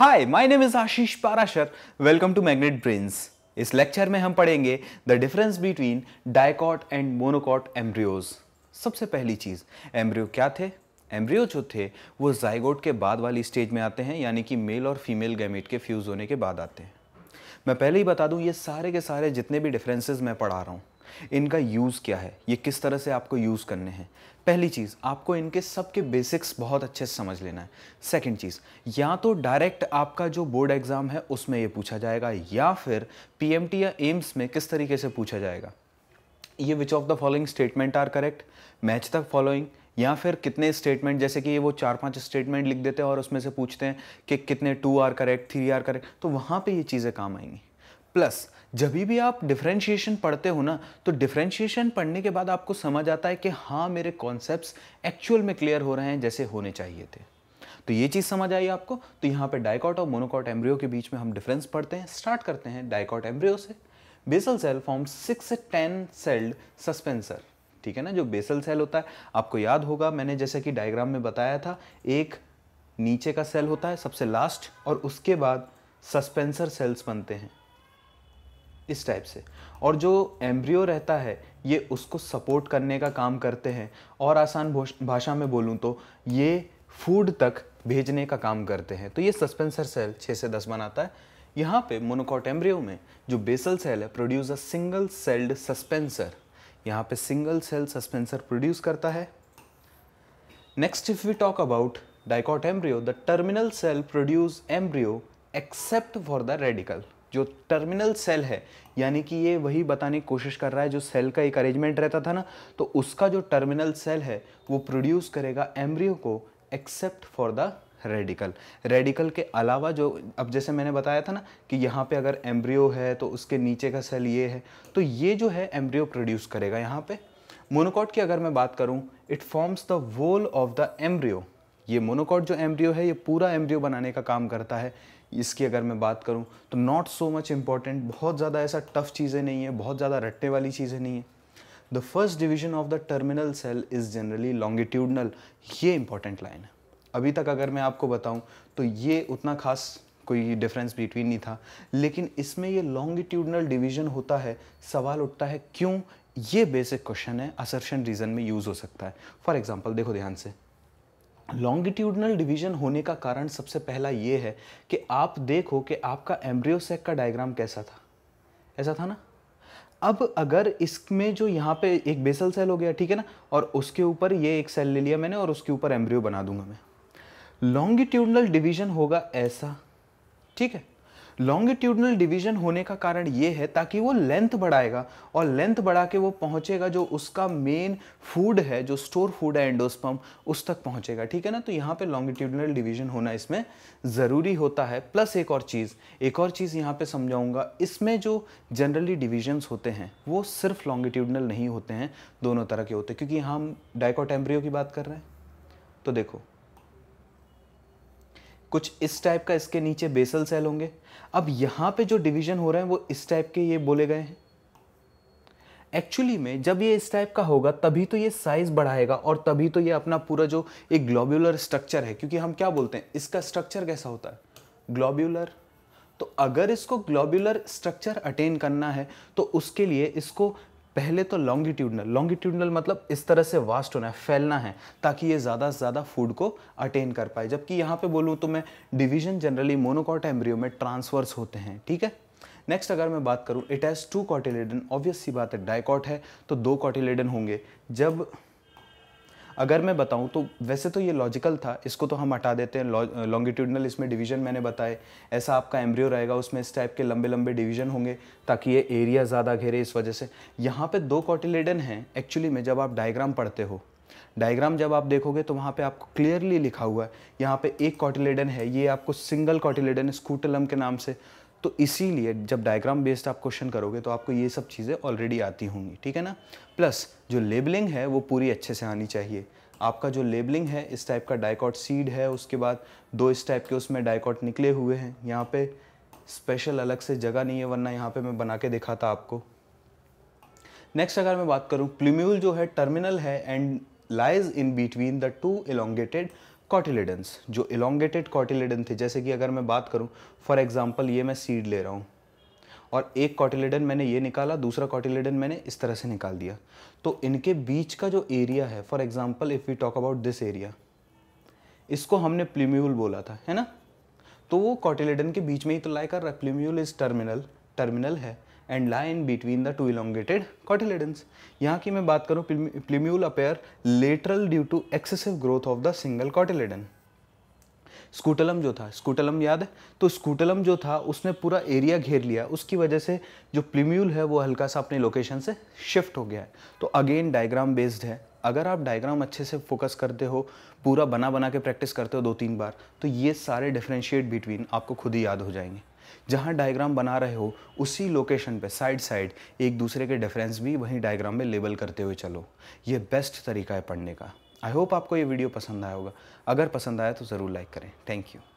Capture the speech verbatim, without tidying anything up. Hi, my name is Ashish Parashar. Welcome to Magnet Brains. इस lecture में हम पढ़ेंगे the difference between dicot and monocot embryos. सबसे पहली चीज़, एम्ब्रियो क्या थे? एम्ब्रियो जो थे वो जाइगोट के बाद वाली स्टेज में आते हैं, यानी कि मेल और फीमेल गैमेट के फ्यूज़ होने के बाद आते हैं। मैं पहले ही बता दूं, ये सारे के सारे जितने भी डिफरेंसेस मैं पढ़ा रहा हूँ, इनका यूज़ क्या है, ये किस तरह से आपको यूज़ करने हैं। पहली चीज़, आपको इनके सबके बेसिक्स बहुत अच्छे से समझ लेना है। सेकंड चीज़, या तो डायरेक्ट आपका जो बोर्ड एग्ज़ाम है उसमें ये पूछा जाएगा, या फिर पीएमटी या एम्स में किस तरीके से पूछा जाएगा ये which of the following statement are correct, match the following, या फिर कितने स्टेटमेंट, जैसे कि ये वो चार पांच स्टेटमेंट लिख देते हैं और उसमें से पूछते हैं कि कितने two are correct, three are correct, तो वहाँ पर ये चीज़ें काम आएंगी। प्लस जब भी आप डिफरेंशिएशन पढ़ते हो ना, तो डिफरेंशिएशन पढ़ने के बाद आपको समझ आता है कि हाँ, मेरे कॉन्सेप्ट्स एक्चुअल में क्लियर हो रहे हैं जैसे होने चाहिए थे। तो ये चीज़ समझ आई आपको। तो यहाँ पे डायकॉट और मोनोकॉट एम्ब्रियो के बीच में हम डिफरेंस पढ़ते हैं। स्टार्ट करते हैं डायकॉट एम्ब्रियो से। बेसल सेल फॉर्म सिक्स से टेन सेल्ड सस्पेंसर, ठीक है ना। जो बेसल सेल होता है, आपको याद होगा मैंने जैसे कि डायग्राम में बताया था, एक नीचे का सेल होता है सबसे लास्ट, और उसके बाद सस्पेंसर सेल्स बनते हैं इस टाइप से, और जो एम्ब्रियो रहता है ये उसको सपोर्ट करने का काम करते हैं, और आसान भाषा में बोलूँ तो ये फूड तक भेजने का काम करते हैं। तो ये सस्पेंसर सेल छह से दस बनाता है। यहाँ पे मोनोकॉट एम्ब्रियो में जो बेसल सेल है produce a single celled suspensor, यहाँ पे सिंगल सेल सस्पेंसर प्रोड्यूस करता है। Next, if we talk about dicot embryo, the terminal cell produce embryo except for the radical. जो टर्मिनल सेल है, यानी कि ये वही बताने की कोशिश कर रहा है, जो सेल का एक अरेंजमेंट रहता था ना, तो उसका जो टर्मिनल सेल है वो प्रोड्यूस करेगा एम्ब्रियो को except for the radical. Radical के अलावा जो, अब जैसे मैंने बताया था ना कि यहाँ पे अगर एम्ब्रियो है तो उसके नीचे का सेल ये है, तो ये जो है एम्ब्रियो प्रोड्यूस करेगा। यहाँ पे मोनोकॉट की अगर मैं बात करूँ, it forms the whole of the embryo. ये मोनोकॉट जो एम्ब्रियो है ये पूरा एम्ब्रियो बनाने का काम करता है। इसकी अगर मैं बात करूं तो नॉट सो मच इम्पॉर्टेंट, बहुत ज़्यादा ऐसा टफ चीज़ें नहीं है, बहुत ज़्यादा रटने वाली चीज़ें नहीं है। The first division of the terminal cell is generally longitudinal, ये इंपॉर्टेंट लाइन है। अभी तक अगर मैं आपको बताऊं तो ये उतना खास कोई डिफरेंस बिटवीन नहीं था, लेकिन इसमें ये लॉन्गिट्यूडनल डिवीजन होता है। सवाल उठता है क्यों? ये बेसिक क्वेश्चन है, असर्शन रीजन में यूज़ हो सकता है। फॉर एग्जाम्पल देखो ध्यान से, लॉन्गिट्यूडनल डिवीजन होने का कारण सबसे पहला ये है कि आप देखो कि आपका एम्ब्रियो सेक का डायग्राम कैसा था, ऐसा था ना। अब अगर इसमें जो यहाँ पे एक बेसल सेल हो गया, ठीक है ना, और उसके ऊपर ये एक सेल ले लिया मैंने और उसके ऊपर एम्ब्रियो बना दूंगा मैं, लॉन्गिट्यूडनल डिवीजन होगा ऐसा, ठीक है। लॉन्गिट्यूडनल डिवीजन होने का कारण ये है ताकि वो लेंथ बढ़ाएगा, और लेंथ बढ़ा के वो पहुंचेगा जो उसका मेन फूड है, जो स्टोर फूड है एंडोस्पर्म, उस तक पहुंचेगा, ठीक है ना। तो यहाँ पे लॉन्गिट्यूडनल डिवीजन होना इसमें ज़रूरी होता है। प्लस एक और चीज़ एक और चीज़ यहाँ पे समझाऊँगा, इसमें जो जनरली डिवीजन्स होते हैं वो सिर्फ लॉन्गिट्यूडनल नहीं होते हैं, दोनों तरह के होते हैं, क्योंकि हम डायकॉट एम्ब्रियो की बात कर रहे हैं। तो देखो कुछ इस टाइप का, इसके नीचे बेसल सेल होंगे। अब यहाँ पे जो डिवीजन हो रहे हैं वो इस टाइप के ये बोले गए हैं। एक्चुअली में जब ये इस टाइप का होगा तभी तो ये साइज़ बढ़ाएगा, और तभी तो ये अपना पूरा जो एक ग्लोब्यूलर स्ट्रक्चर है, क्योंकि हम क्या बोलते हैं, इसका स्ट्रक्चर कैसा होता है, ग्लोब्यूलर। तो अगर इसको ग्लोब्यूलर स्ट्रक्चर अटेन करना है तो उसके लिए इसको पहले तो लॉन्गिट्यूडनल, लॉन्गिट्यूडनल मतलब इस तरह से वास्ट होना है, फैलना है, ताकि ये ज़्यादा से ज़्यादा फूड को अटेन कर पाए। जबकि यहाँ पे बोलूँ तो मैं, डिवीजन जनरली मोनोकॉट एम्ब्रियो में ट्रांसवर्स होते हैं, ठीक है। नेक्स्ट अगर मैं बात करूँ, it has two cotyledon, obvious सी बात है डायकॉट है तो दो कॉटिलेडन होंगे। जब अगर मैं बताऊं तो वैसे तो ये लॉजिकल था, इसको तो हम हटा देते हैं, लॉन्गिट्यूडनल इसमें डिवीजन मैंने बताए। ऐसा आपका एम्ब्रियो रहेगा, उसमें इस टाइप के लंबे लंबे डिवीजन होंगे ताकि ये एरिया ज़्यादा घेरे, इस वजह से। यहाँ पे दो कॉटिलेडन हैं। एक्चुअली में जब आप डायग्राम पढ़ते हो, डायग्राम जब आप देखोगे तो वहाँ पे आपको क्लियरली लिखा हुआ है, यहाँ पे एक कॉटिलेडन है, ये आपको सिंगल कॉटिलेडन, स्कूटेलम के नाम से। तो इसीलिए जब डायग्राम बेस्ड आप क्वेश्चन करोगे तो आपको ये सब चीज़ें ऑलरेडी आती होंगी, ठीक है ना। प्लस जो लेबलिंग है वो पूरी अच्छे से आनी चाहिए। आपका जो लेबलिंग है, इस टाइप का डायकॉट सीड है, उसके बाद दो इस टाइप के उसमें डायकॉट निकले हुए हैं। यहाँ पे स्पेशल अलग से जगह नहीं है, वरना यहाँ पे मैं बना के दिखाता आपको। नेक्स्ट अगर मैं बात करूँ, प्लूम्यूल जो है टर्मिनल है and lies in between the two elongated cotyledons, जो इलोंगेटेड कॉटिलेडन थे। जैसे कि अगर मैं बात करूं, फॉर एग्जांपल ये मैं सीड ले रहा हूं और एक कॉटिलेडन मैंने ये निकाला, दूसरा कॉटिलेडन मैंने इस तरह से निकाल दिया, तो इनके बीच का जो एरिया है, for example if we talk about this area, इसको हमने प्लूम्यूल बोला था, है ना। तो वो कॉटिलेडन के बीच में ही तो लाई कर रहा है। प्लूम्यूल इज टर्मिनल, टर्मिनल है and lie in between the two elongated cotyledons. यहाँ की मैं बात करूँ, plumule appear lateral due to excessive growth of the single cotyledon. Scutellum जो था, स्कूटलम याद है, तो स्कूटलम जो था उसने पूरा एरिया घेर लिया, उसकी वजह से जो प्लूम्यूल है वो हल्का सा अपने लोकेशन से शिफ्ट हो गया है। तो अगेन डायग्राम बेस्ड है। अगर आप डायग्राम अच्छे से फोकस करते हो, पूरा बना बना के प्रैक्टिस करते हो दो तीन बार, तो ये सारे डिफ्रेंशिएट बिटवीन आपको खुद ही याद हो जाएंगे। जहाँ डायग्राम बना रहे हो उसी लोकेशन पे साइड साइड एक दूसरे के डिफरेंस भी वहीं डायग्राम में लेबल करते हुए चलो। ये बेस्ट तरीका है पढ़ने का। आई होप आपको ये वीडियो पसंद आया होगा। अगर पसंद आया तो ज़रूर लाइक करें। Thank you.